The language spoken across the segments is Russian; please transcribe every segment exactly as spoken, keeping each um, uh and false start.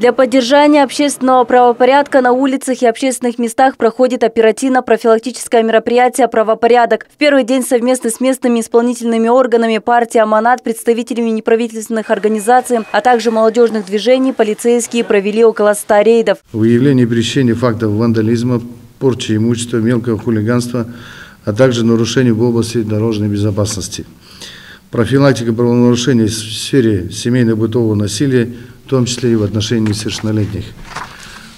Для поддержания общественного правопорядка на улицах и общественных местах проходит оперативно-профилактическое мероприятие «Правопорядок». В первый день совместно с местными исполнительными органами партии «Аманат», представителями неправительственных организаций, а также молодежных движений полицейские провели около ста рейдов. Выявление и пресечение фактов вандализма, порчи имущества, мелкого хулиганства, а также нарушений в области дорожной безопасности. Профилактика правонарушений в сфере семейно-бытового насилия, в том числе и в отношении несовершеннолетних.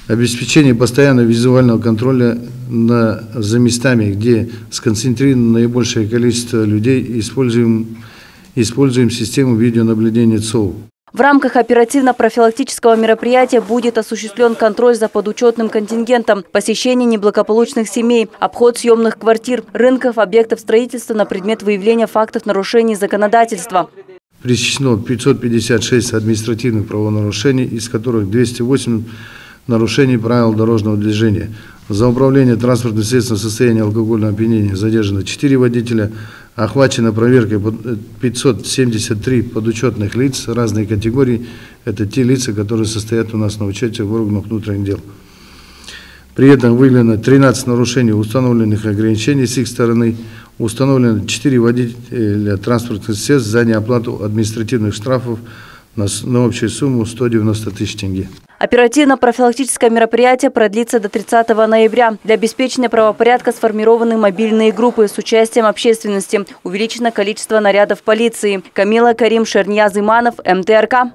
Обеспечение постоянного визуального контроля на, за местами, где сконцентрировано наибольшее количество людей, используем, используем систему видеонаблюдения ЦОУ. В рамках оперативно-профилактического мероприятия будет осуществлен контроль за подучетным контингентом, посещение неблагополучных семей, обход съемных квартир, рынков, объектов строительства на предмет выявления фактов нарушений законодательства. Пресечено пятьсот пятьдесят шесть административных правонарушений, из которых двести восемь нарушений правил дорожного движения. За управление транспортным средством в состоянии алкогольного опьянения задержано четыре водителя, охвачено проверкой пятьсот семьдесят три подучетных лиц разной категории. Это те лица, которые состоят у нас на учете в органах внутренних дел. При этом выявлено тринадцать нарушений установленных ограничений с их стороны, установлено четыре водителя транспортных средств за неоплату административных штрафов на общую сумму сто девяносто тысяч тенге. Оперативно-профилактическое мероприятие продлится до тридцатого ноября. Для обеспечения правопорядка сформированы мобильные группы с участием общественности. Увеличено количество нарядов полиции. Камила Карим Шерниаз Иманов, эм тэ эр ка.